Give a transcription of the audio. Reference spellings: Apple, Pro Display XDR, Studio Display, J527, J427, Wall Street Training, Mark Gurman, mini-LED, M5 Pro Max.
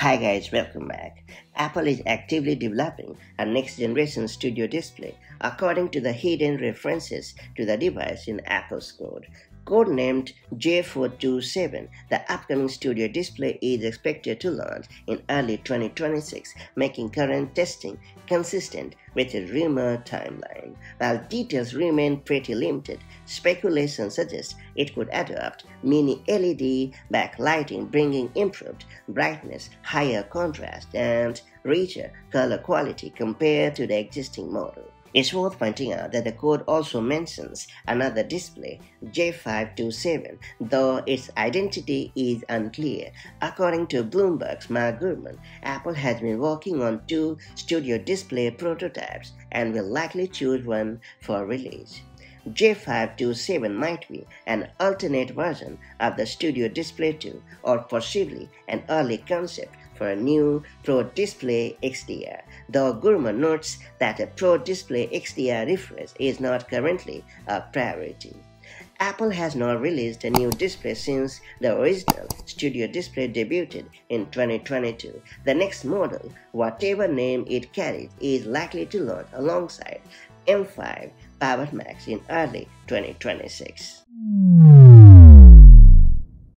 Hi guys, welcome back. Apple is actively developing a next-generation Studio Display according to the hidden references to the device in Apple's code. Codenamed J427, the upcoming Studio Display is expected to launch in early 2026, making current testing consistent with a rumored timeline. While details remain pretty limited, speculation suggests it could adopt mini-LED backlighting, bringing improved brightness, higher contrast, and richer color quality compared to the existing model. It's worth pointing out that the code also mentions another display, J527, though its identity is unclear. According to Bloomberg's Mark Gurman, Apple has been working on two Studio Display prototypes and will likely choose one for release. J527 might be an alternate version of the Studio Display 2, or possibly an early concept for a new Pro Display XDR, though Gurman notes that a Pro Display XDR refresh is not currently a priority. Apple has not released a new display since the original Studio Display debuted in 2022. The next model, whatever name it carries, is likely to launch alongside M5 Pro Max in early 2026.